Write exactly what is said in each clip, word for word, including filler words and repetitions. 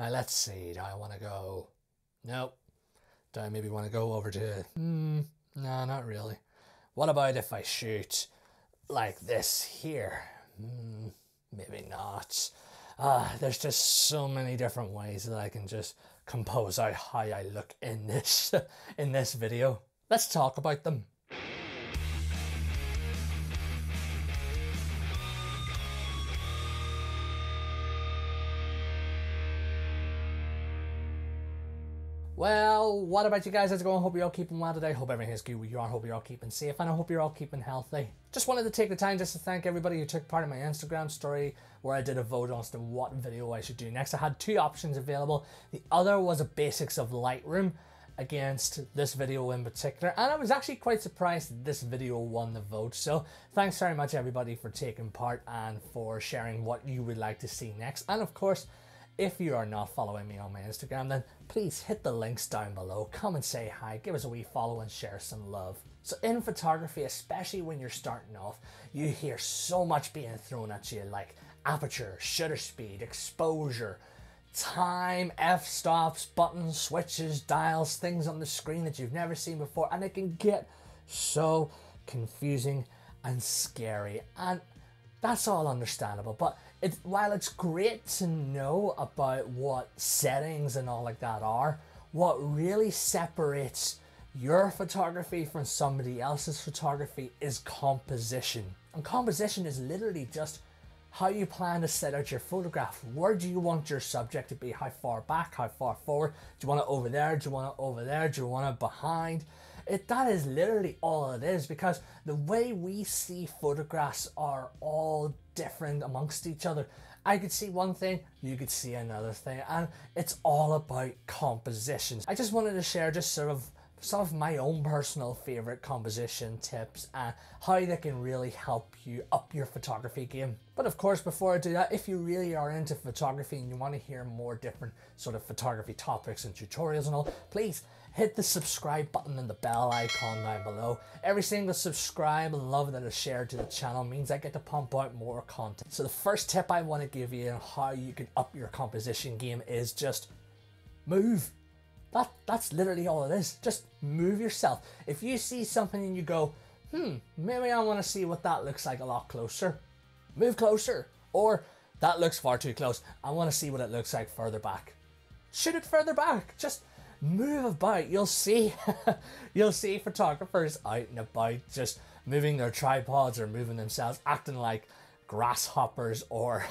Now let's see, do I want to go? Nope. Do I maybe want to go over to, hmm, no, not really. What about if I shoot like this here? Hmm, maybe not. Ah, there's just so many different ways that I can just compose out how I look in this, in this video. Let's talk about them. Well, what about you guys? How's it going? Hope you're all keeping well today. Hope everything is good with you. I hope you're all keeping safe, and I hope you're all keeping healthy. Just wanted to take the time just to thank everybody who took part in my Instagram story where I did a vote as to what video I should do next. I had two options available. The other was a basics of Lightroom against this video in particular, and I was actually quite surprised that this video won the vote. So thanks very much everybody for taking part and for sharing what you would like to see next. And of course, if you are not following me on my Instagram, then please hit the links down below, come and say hi, give us a wee follow and share some love. So in photography, especially when you're starting off, you hear so much being thrown at you, like aperture, shutter speed, exposure, time, f-stops, buttons, switches, dials, things on the screen that you've never seen before, and it can get so confusing and scary, and that's all understandable. But It, while it's great to know about what settings and all like that are, what really separates your photography from somebody else's photography is composition. And composition is literally just how you plan to set out your photograph. Where do you want your subject to be? How far back? How far forward? Do you want it over there? Do you want it over there? Do you want it behind? It, that is literally all it is, because the way we see photographs are all different amongst each other. I could see one thing, you could see another thing, and it's all about compositions. I just wanted to share just sort of some of my own personal favorite composition tips and how they can really help you up your photography game. But of course, before I do that, if you really are into photography and you want to hear more different sort of photography topics and tutorials and all, please hit the subscribe button and the bell icon down below. Every single subscribe and love that is shared to the channel means I get to pump out more content. So the first tip I want to give you on how you can up your composition game is just move. That, that's literally all it is. Just move yourself. If you see something and you go, hmm, maybe I want to see what that looks like a lot closer, move closer. Or that looks far too close, I want to see what it looks like further back, shoot it further back. Just move about. You'll see you'll see photographers out and about just moving their tripods or moving themselves, acting like grasshoppers or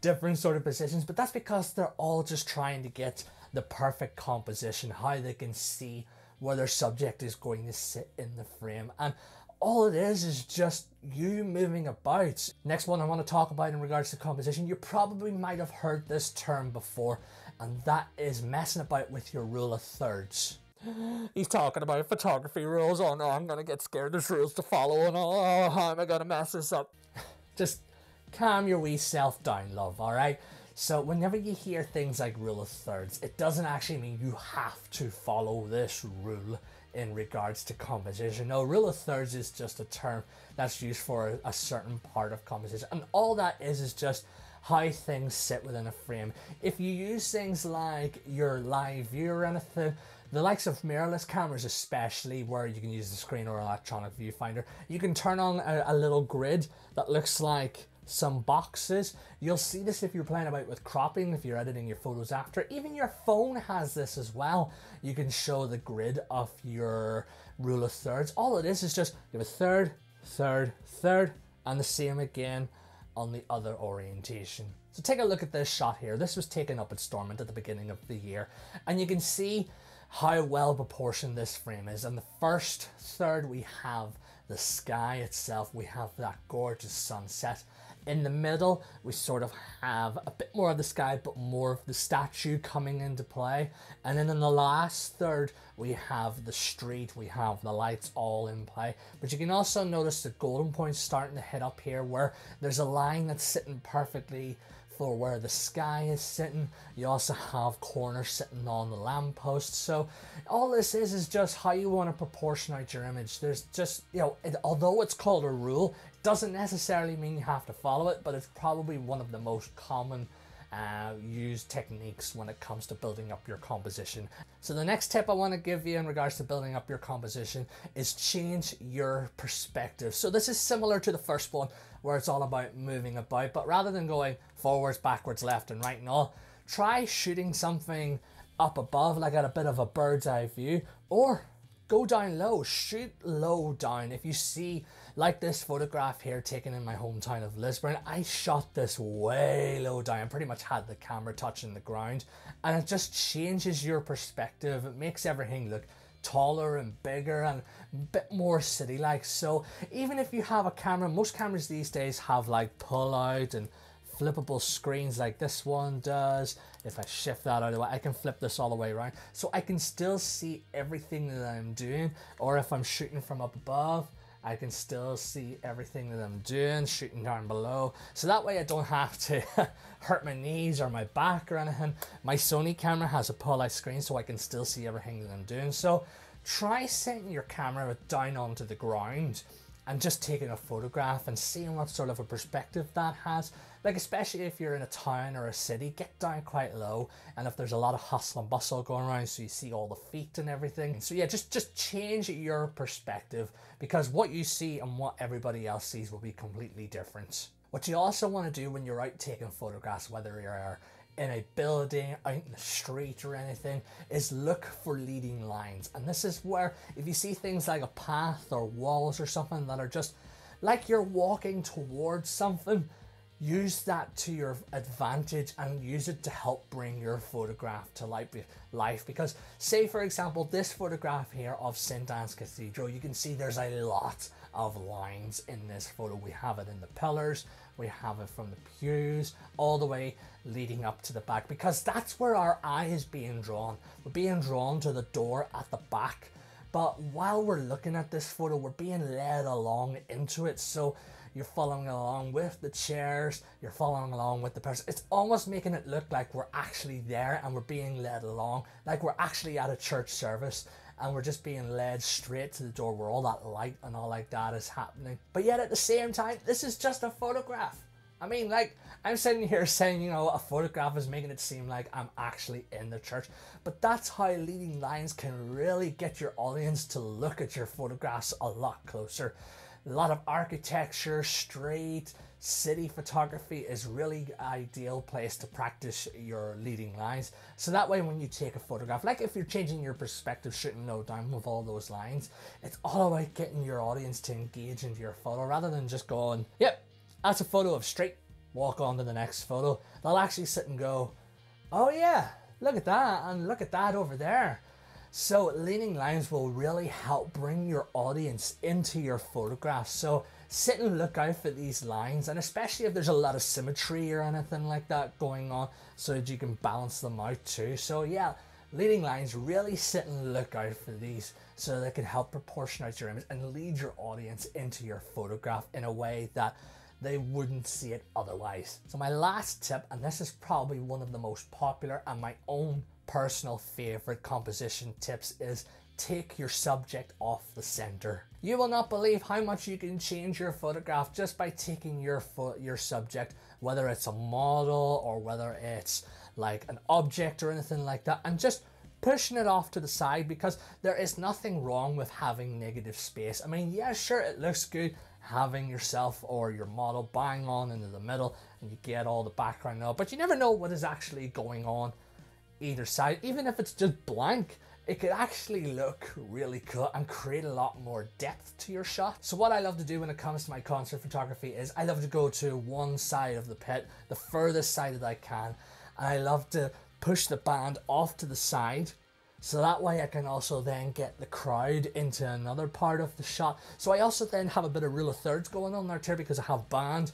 different sort of positions, but that's because they're all just trying to get the perfect composition, how they can see where their subject is going to sit in the frame. And all it is is just you moving about. Next one I want to talk about in regards to composition, you probably might have heard this term before, and that is messing about with your rule of thirds. He's talking about photography rules. Oh no, I'm gonna get scared. There's rules to follow, and oh, how am I gonna mess this up? Just calm your wee self down, love, all right? So whenever you hear things like rule of thirds, it doesn't actually mean you have to follow this rule in regards to composition. No, rule of thirds is just a term that's used for a certain part of composition. And all that is is just how things sit within a frame. If you use things like your live view or anything, the likes of mirrorless cameras especially, where you can use the screen or electronic viewfinder, you can turn on a, a little grid that looks like some boxes. You'll see this if you're playing about with cropping, if you're editing your photos after. Even your phone has this as well. You can show the grid of your rule of thirds. All it is is just give a third, third, third, and the same again on the other orientation. So take a look at this shot here. This was taken up at Stormont at the beginning of the year, and you can see how well proportioned this frame is. And the first third, we have the sky itself, we have that gorgeous sunset. In the middle, we sort of have a bit more of the sky, but more of the statue coming into play. And then in the last third, we have the street, we have the lights all in play. But you can also notice the golden points starting to hit up here, where there's a line that's sitting perfectly for where the sky is sitting. You also have corners sitting on the lamppost. So all this is is just how you want to proportion out your image. There's just, you know, it, although it's called a rule, it doesn't necessarily mean you have to follow it, but it's probably one of the most common uh, use techniques when it comes to building up your composition. So the next tip I want to give you in regards to building up your composition is change your perspective. So this is similar to the first one where it's all about moving about, but rather than going forwards, backwards, left and right and all, try shooting something up above, like at a bit of a bird's eye view, or go down low, shoot low down. If you see, like this photograph here taken in my hometown of Lisbon, I shot this way low down and pretty much had the camera touching the ground, and it just changes your perspective. It makes everything look taller and bigger and a bit more city-like. So even if you have a camera, most cameras these days have like pull out and flippable screens like this one does. If I shift that out of the way, I can flip this all the way around, so I can still see everything that I'm doing. Or if I'm shooting from up above, I can still see everything that I'm doing, shooting down below. So that way I don't have to hurt my knees or my back or anything. My Sony camera has a pull-out screen, so I can still see everything that I'm doing. So try setting your camera down onto the ground and just taking a photograph and seeing what sort of a perspective that has. Like, especially if you're in a town or a city, get down quite low, and if there's a lot of hustle and bustle going around, so you see all the feet and everything. So yeah, just, just change your perspective, because what you see and what everybody else sees will be completely different. What you also want to do when you're out taking photographs, whether you're in a building, out in the street or anything, is look for leading lines. And this is where, if you see things like a path or walls or something that are just like you're walking towards something, use that to your advantage and use it to help bring your photograph to life. Because say, for example, this photograph here of Saint Anne's Cathedral, you can see there's a lot of lines in this photo. We have it in the pillars, we have it from the pews, all the way leading up to the back, because that's where our eye is being drawn. We're being drawn to the door at the back, but while we're looking at this photo, we're being led along into it. So you're following along with the chairs, you're following along with the person. It's almost making it look like we're actually there and we're being led along, like we're actually at a church service and we're just being led straight to the door where all that light and all like that is happening. But yet at the same time, this is just a photograph. I mean, like, I'm sitting here saying, you know, a photograph is making it seem like I'm actually in the church, but that's how leading lines can really get your audience to look at your photographs a lot closer. A lot of architecture, street, city photography is really an ideal place to practice your leading lines. So that way when you take a photograph, like if you're changing your perspective, shooting low down with all those lines, it's all about getting your audience to engage into your photo rather than just going, yep, that's a photo of street, walk on to the next photo. They'll actually sit and go, oh yeah, look at that, and look at that over there. So leading lines will really help bring your audience into your photographs. So sit and look out for these lines, and especially if there's a lot of symmetry or anything like that going on, so that you can balance them out too. So yeah, leading lines, really sit and look out for these so they can help proportionate your image and lead your audience into your photograph in a way that they wouldn't see it otherwise. So my last tip, and this is probably one of the most popular and my own personal favorite composition tips, is take your subject off the center. You will not believe how much you can change your photograph just by taking your fo your subject, whether it's a model or whether it's like an object or anything like that, and just pushing it off to the side, because there is nothing wrong with having negative space. I mean, yeah, sure, it looks good having yourself or your model bang on into the middle and you get all the background now, but you never know what is actually going on either side. Even if it's just blank, it could actually look really cool and create a lot more depth to your shot. So what I love to do when it comes to my concert photography is I love to go to one side of the pit, the furthest side that I can, and I love to push the band off to the side, so that way I can also then get the crowd into another part of the shot. So I also then have a bit of rule of thirds going on there too, because I have band,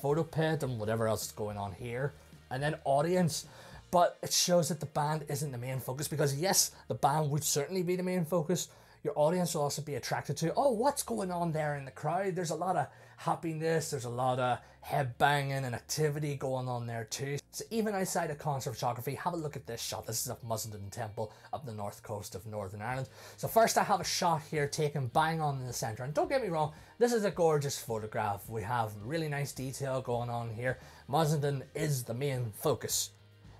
photo pit, and whatever else is going on here, and then audience. But it shows that the band isn't the main focus, because yes, the band would certainly be the main focus. your audience will also be attracted to, oh, what's going on there in the crowd? There's a lot of happiness, there's a lot of head banging and activity going on there too. So even outside of concert photography, have a look at this shot. This is of Mussenden Temple up the north coast of Northern Ireland. So first I have a shot here taken bang on in the centre, and don't get me wrong, this is a gorgeous photograph. We have really nice detail going on here. Mussenden is the main focus.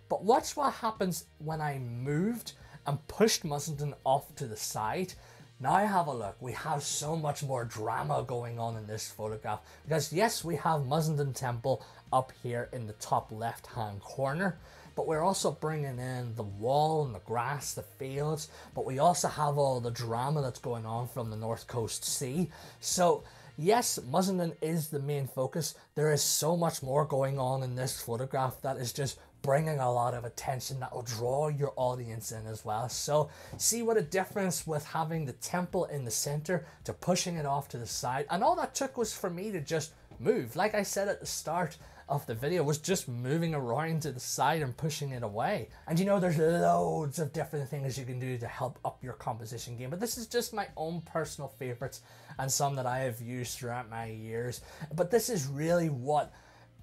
But watch what happens when I moved and pushed Mussenden off to the side. Now have a look, we have so much more drama going on in this photograph, because yes, we have Mussenden Temple up here in the top left hand corner, but we're also bringing in the wall and the grass, the fields, but we also have all the drama that's going on from the North Coast Sea. So yes, Mussenden is the main focus. There is so much more going on in this photograph that is just bringing a lot of attention that will draw your audience in as well. So see what a difference with having the temple in the center to pushing it off to the side. And all that took was for me to just move. Like I said at the start of the video, was just moving around to the side and pushing it away. And you know, there's loads of different things you can do to help up your composition game, but this is just my own personal favorites and some that I have used throughout my years. But this is really what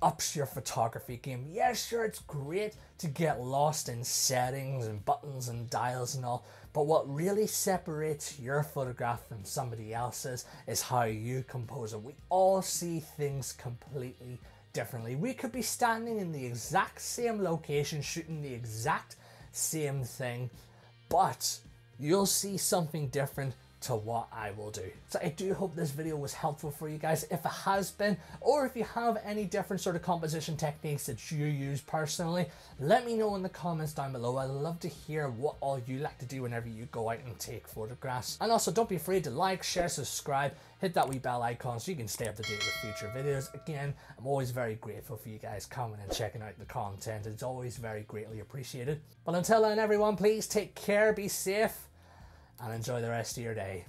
ups your photography game. Yeah, sure, it's great to get lost in settings and buttons and dials and all, but what really separates your photograph from somebody else's is how you compose it. We all see things completely differently. We could be standing in the exact same location, shooting the exact same thing, but you'll see something different to what I will do. So I do hope this video was helpful for you guys. If it has been, or if you have any different sort of composition techniques that you use personally, let me know in the comments down below. I'd love to hear what all you like to do whenever you go out and take photographs. And also don't be afraid to like, share, subscribe, hit that wee bell icon so you can stay up to date with future videos. Again, I'm always very grateful for you guys coming and checking out the content. It's always very greatly appreciated. But until then everyone, please take care, be safe, and enjoy the rest of your day.